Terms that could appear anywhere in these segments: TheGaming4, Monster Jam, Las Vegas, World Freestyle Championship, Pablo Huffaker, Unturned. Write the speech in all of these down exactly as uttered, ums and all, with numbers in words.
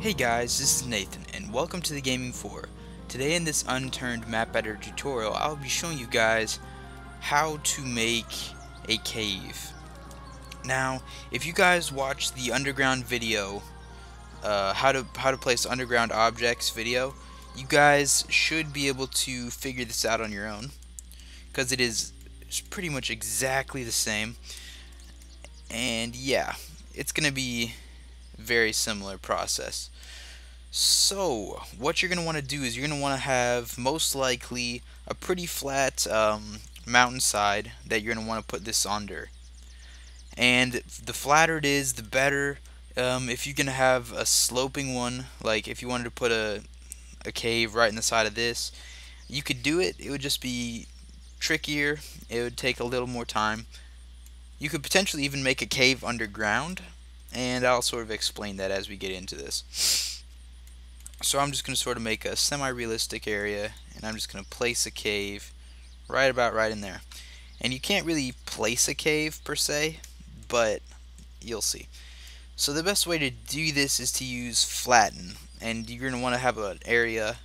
Hey guys, this is Nathan and welcome to The Gaming four. Today in this Unturned map editor tutorial, I'll be showing you guys how to make a cave. Now, if you guys watch the underground video, uh, how to how to place underground objects video, you guys should be able to figure this out on your own, because it is pretty much exactly the same. And yeah, it's gonna be very similar process. So what you're gonna want to do is you're gonna want to have most likely a pretty flat um, mountainside that you're gonna want to put this under, and the flatter it is, the better. Um, if you can have a sloping one, like if you wanted to put a a cave right in the side of this, you could do it. It would just be trickier, it would take a little more time. You could potentially even make a cave underground, and I'll sort of explain that as we get into this. So I'm just going to sort of make a semi-realistic area, and I'm just going to place a cave right about right in there. And you can't really place a cave per se, but you'll see. So the best way to do this is to use flatten, and you're going to want to have an area,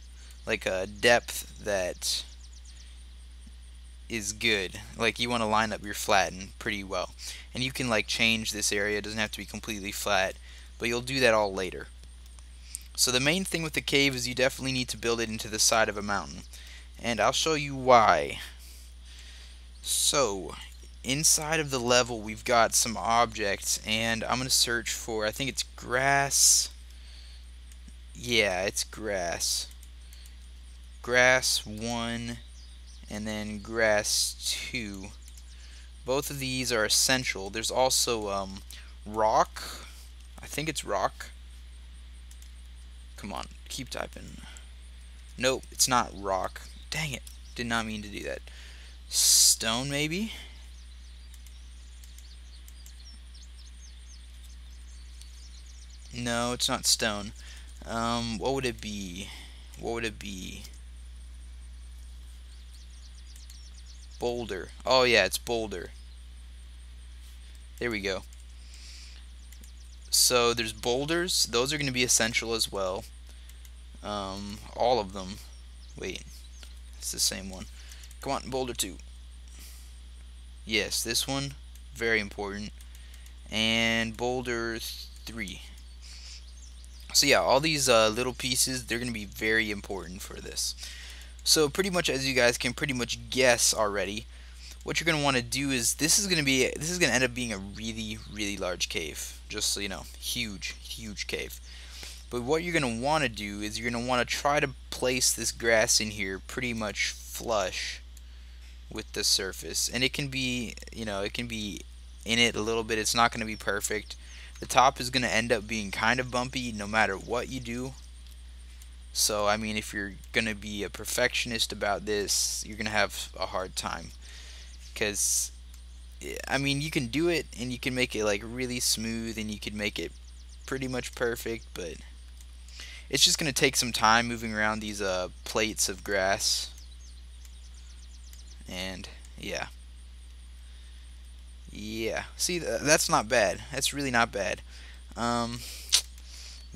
like a depth that is good. Like, you want to line up your flatten pretty well, and you can like change this area. It doesn't have to be completely flat, but you'll do that all later. So the main thing with the cave is you definitely need to build it into the side of a mountain, and I'll show you why. So inside of the level we've got some objects, and I'm gonna search for, I think it's grass. Yeah, it's grass grass one and then grass two. Both of these are essential. There's also um, rock. I think it's rock. Come on, keep typing. Nope, it's not rock. Dang it, did not mean to do that. Stone, maybe? No, it's not stone. Um, what would it be? What would it be? Boulder. Oh yeah, it's boulder. There we go. So there's boulders. Those are going to be essential as well. Um, all of them. Wait, it's the same one. Come on, boulder two. Yes, this one. Very important. And boulder three. So yeah, all these uh, little pieces, they're going to be very important for this. So pretty much, as you guys can pretty much guess already, what you're going to want to do is this is going to be this is going to end up being a really really large cave, just so you know, huge huge cave. But what you're going to want to do is you're going to want to try to place this grass in here pretty much flush with the surface, and it can be, you know, it can be in it a little bit. It's not going to be perfect. The top is going to end up being kind of bumpy no matter what you do. So, I mean, if you're going to be a perfectionist about this, you're going to have a hard time. Because, I mean, you can do it, and you can make it, like, really smooth, and you can make it pretty much perfect, but it's just going to take some time moving around these uh, plates of grass. And, yeah. Yeah. See, that's not bad. That's really not bad. Um...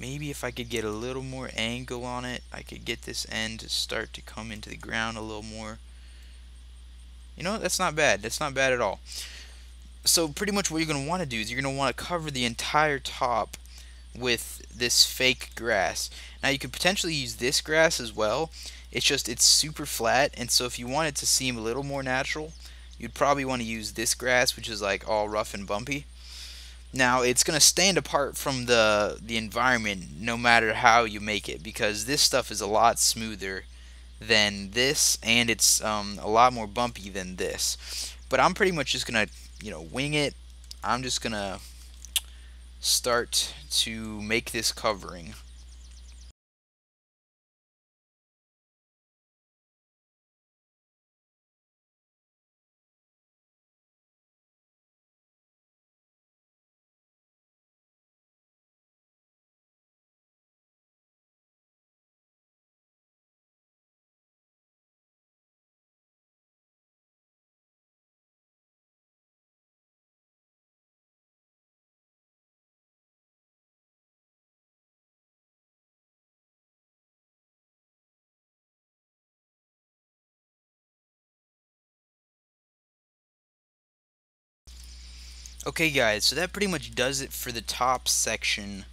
Maybe if I could get a little more angle on it, I could get this end to start to come into the ground a little more. You know, that's not bad. That's not bad at all. So pretty much what you're going to want to do is you're going to want to cover the entire top with this fake grass. Now, you could potentially use this grass as well. It's just it's super flat, and so if you want it to seem a little more natural, you'd probably want to use this grass, which is like all rough and bumpy. Now, it's going to stand apart from the the environment no matter how you make it, because this stuff is a lot smoother than this, and it's um, a lot more bumpy than this. But I'm pretty much just going to, you know, wing it. I'm just going to start to make this covering. Okay guys, so that pretty much does it for the top section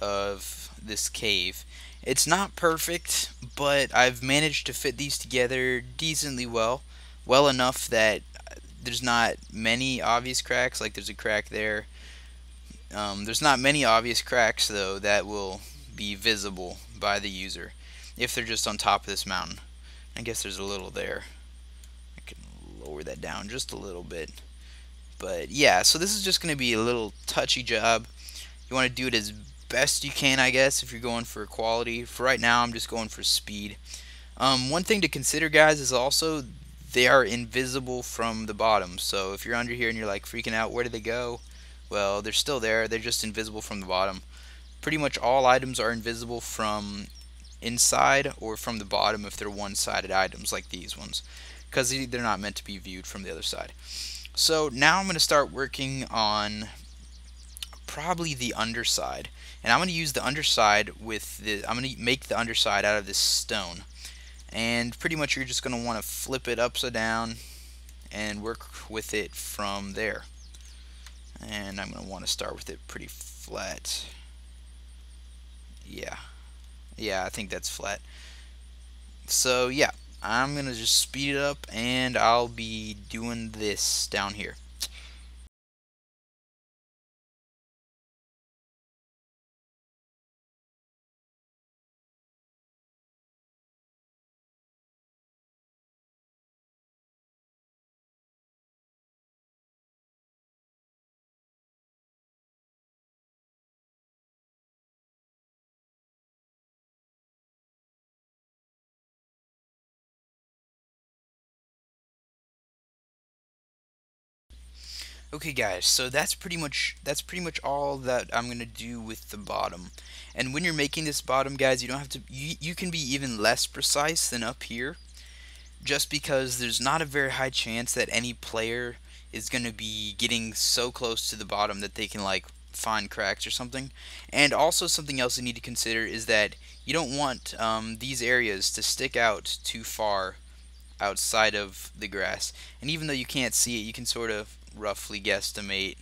of this cave. It's not perfect, but I've managed to fit these together decently well. Well enough that there's not many obvious cracks, like there's a crack there. Um, there's not many obvious cracks, though, that will be visible by the user if they're just on top of this mountain. I guess there's a little there. I can lower that down just a little bit. But yeah, so this is just going to be a little touchy job. You want to do it as best you can, I guess, if you're going for quality. For right now, I'm just going for speed. Um, one thing to consider, guys, is also they are invisible from the bottom. So if you're under here and you're like freaking out, where did they go? Well, they're still there. They're just invisible from the bottom. Pretty much all items are invisible from inside or from the bottom if they're one-sided items like these ones, because they're not meant to be viewed from the other side. So now I'm going to start working on probably the underside, and I'm going to use the underside with the I'm going to make the underside out of this stone, and pretty much you're just going to want to flip it upside down and work with it from there. And I'm going to want to start with it pretty flat. Yeah. Yeah, I think that's flat. So, yeah. I'm going to just speed it up, and I'll be doing this down here. Okay guys, so that's pretty much that's pretty much all that I'm gonna do with the bottom. And when you're making this bottom, guys, you don't have to you, you can be even less precise than up here, just because there's not a very high chance that any player is gonna be getting so close to the bottom that they can like find cracks or something. And also something else you need to consider is that you don't want um, these areas to stick out too far outside of the grass. And even though you can't see it, you can sort of roughly guesstimate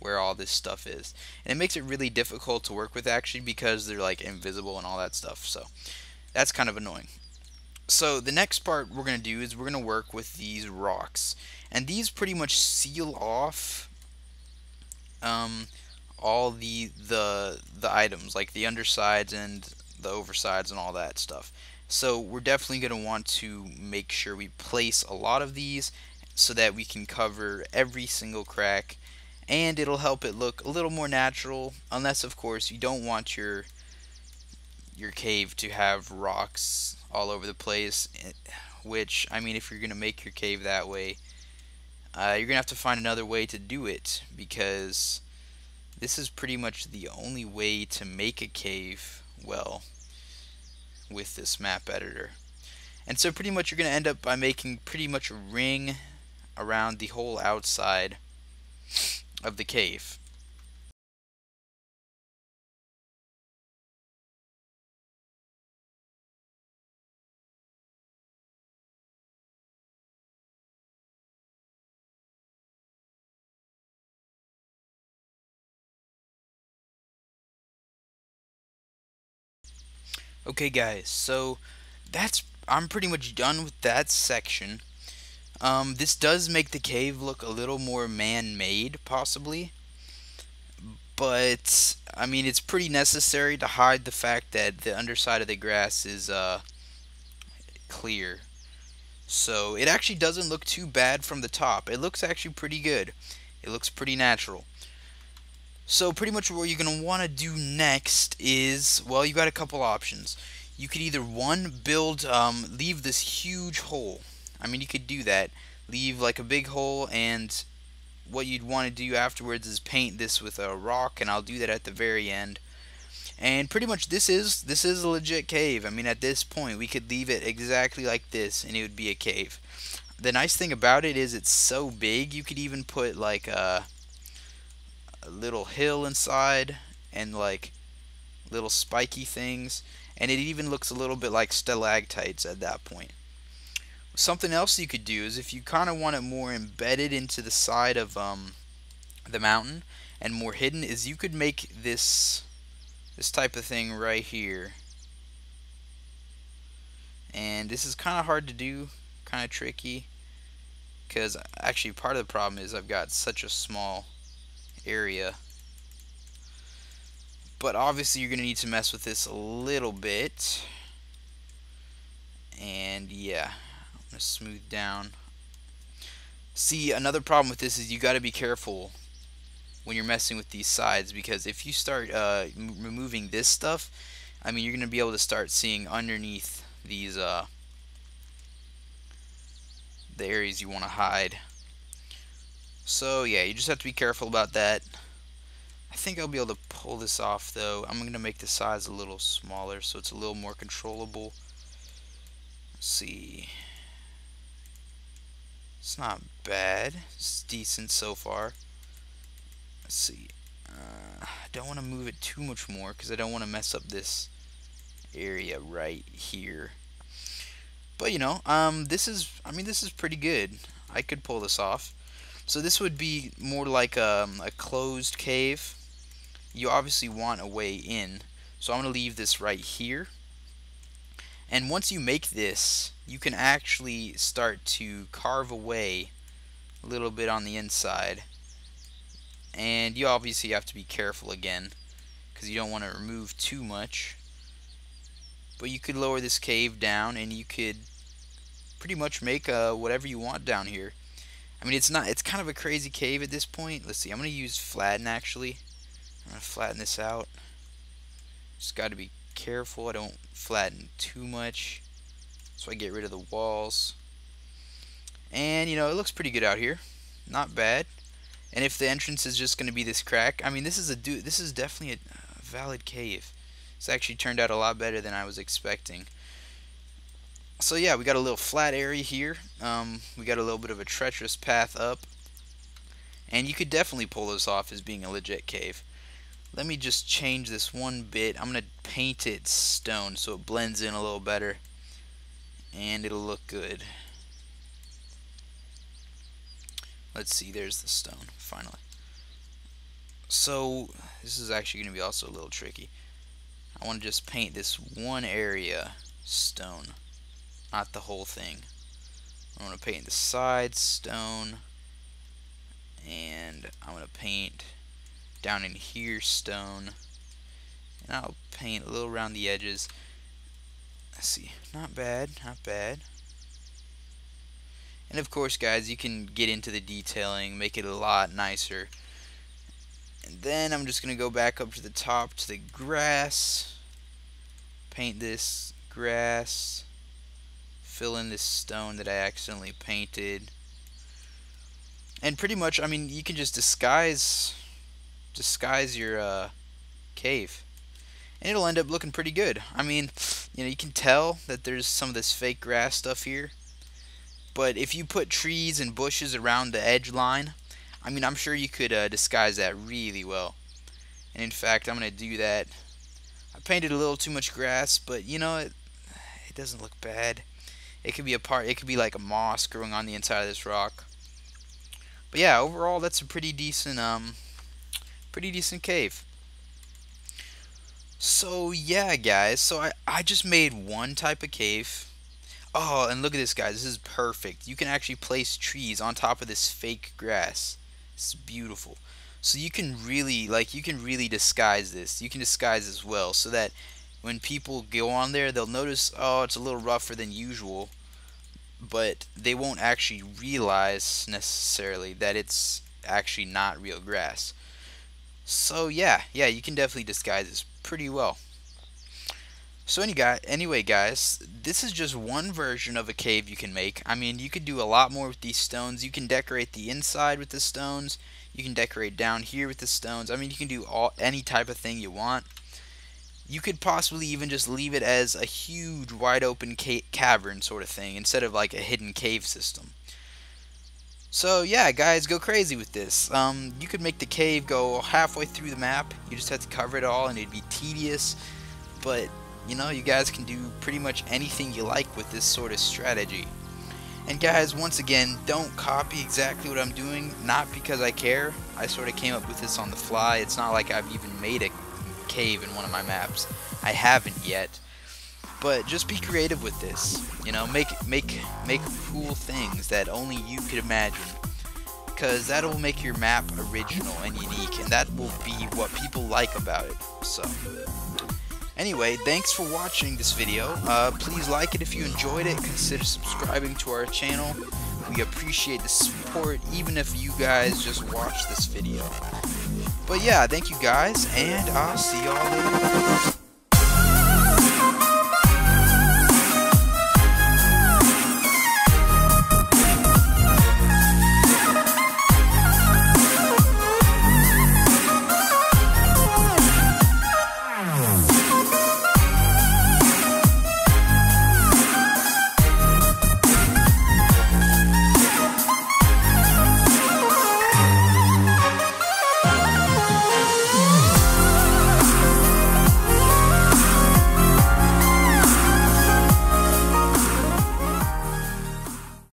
where all this stuff is, and it makes it really difficult to work with actually, because they're like invisible and all that stuff, so that's kind of annoying. So the next part we're gonna do is we're gonna work with these rocks, and these pretty much seal off um, all the the the items, like the undersides and the oversides and all that stuff. So we're definitely gonna want to make sure we place a lot of these so that we can cover every single crack, and it'll help it look a little more natural, unless of course you don't want your your cave to have rocks all over the place, which I mean, if you're gonna make your cave that way, uh, you're gonna have to find another way to do it, because this is pretty much the only way to make a cave well with this map editor. And so pretty much you're gonna end up by making pretty much a ring around the whole outside of the cave. Okay guys, so that's I'm pretty much done with that section. Um, this does make the cave look a little more man-made, possibly, but I mean, it's pretty necessary to hide the fact that the underside of the grass is uh, clear. So it actually doesn't look too bad from the top. It looks actually pretty good. It looks pretty natural. So pretty much what you're gonna want to do next is, well, you got a couple options. You could either one build, um, leave this huge hole. I mean, you could do that, leave like a big hole, and what you'd want to do afterwards is paint this with a rock, and I'll do that at the very end. And pretty much this is this is a legit cave. I mean, at this point we could leave it exactly like this and it would be a cave. The nice thing about it is it's so big you could even put like a, a little hill inside and like little spiky things, and it even looks a little bit like stalactites at that point. Something else you could do is if you kind of want it more embedded into the side of um, the mountain and more hidden is you could make this this type of thing right here. And this is kind of hard to do, kind of tricky, because actually part of the problem is I've got such a small area. But obviously you're going to need to mess with this a little bit. And yeah, I'm going to smooth down. See, another problem with this is you got to be careful when you're messing with these sides, because if you start uh, removing this stuff, I mean, you're going to be able to start seeing underneath these uh, the areas you want to hide. So yeah, you just have to be careful about that. I think I'll be able to pull this off though. I'm going to make the size a little smaller so it's a little more controllable. Let's see. It's not bad. It's decent so far. Let's see. Uh, I don't want to move it too much more because I don't want to mess up this area right here. But you know, um, this is, I mean, this is pretty good. I could pull this off. So this would be more like a, a closed cave. You obviously want a way in. So I'm going to leave this right here. And once you make this, you can actually start to carve away a little bit on the inside. And you obviously have to be careful again, because you don't want to remove too much. But you could lower this cave down and you could pretty much make uh, whatever you want down here. I mean, it's not, it's kind of a crazy cave at this point. Let's see, I'm going to use flatten actually. I'm going to flatten this out. Just got to be careful I don't flatten too much, so I get rid of the walls. And you know, it looks pretty good out here. Not bad. And if the entrance is just going to be this crack, I mean, this is a do this is definitely a valid cave. It's actually turned out a lot better than I was expecting. So yeah, we got a little flat area here. Um, we got a little bit of a treacherous path up. And you could definitely pull this off as being a legit cave. Let me just change this one bit. I'm going to paint it stone so it blends in a little better. And it'll look good. Let's see, there's the stone, finally. So, this is actually going to be also a little tricky. I want to just paint this one area stone, not the whole thing. I want to paint the side stone, and I'm going to paint down in here stone, and I'll paint a little around the edges. Let's see, not bad, not bad. And of course, guys, you can get into the detailing, make it a lot nicer. And then I'm just going to go back up to the top to the grass, paint this grass, fill in this stone that I accidentally painted. And pretty much, I mean, you can just disguise disguise your uh, cave, and it'll end up looking pretty good. I mean, you know, you can tell that there's some of this fake grass stuff here, but if you put trees and bushes around the edge line, I mean, I'm sure you could uh, disguise that really well. And in fact, I'm going to do that. I painted a little too much grass, but you know, it, it doesn't look bad. It could be a part, it could be like a moss growing on the inside of this rock. But yeah, overall, that's a pretty decent, um, pretty decent cave. So yeah, guys, so I, I just made one type of cave. Oh, and look at this, guys. This is perfect. You can actually place trees on top of this fake grass. It's beautiful. So you can really, like, you can really disguise this. You can disguise this well so that when people go on there, they'll notice, oh, it's a little rougher than usual, but they won't actually realize necessarily that it's actually not real grass. So yeah, yeah, you can definitely disguise this pretty well. So anyway, guys, this is just one version of a cave you can make. I mean, you could do a lot more with these stones. You can decorate the inside with the stones. You can decorate down here with the stones. I mean, you can do all, any type of thing you want. You could possibly even just leave it as a huge, wide-open ca cavern sort of thing instead of like a hidden cave system. So yeah, guys, go crazy with this. Um, you could make the cave go halfway through the map. You just have to cover it all, and it'd be tedious, but you know, you guys can do pretty much anything you like with this sort of strategy. And guys, once again, don't copy exactly what I'm doing, not because I care. I sort of came up with this on the fly. It's not like I've even made a cave in one of my maps. I haven't yet. But just be creative with this, you know, make make make cool things that only you could imagine, because that will make your map original and unique, and that will be what people like about it. So anyway, thanks for watching this video. Uh, please like it if you enjoyed it. Consider subscribing to our channel. We appreciate the support, even if you guys just watch this video. But yeah, thank you guys, and I'll see y'all later.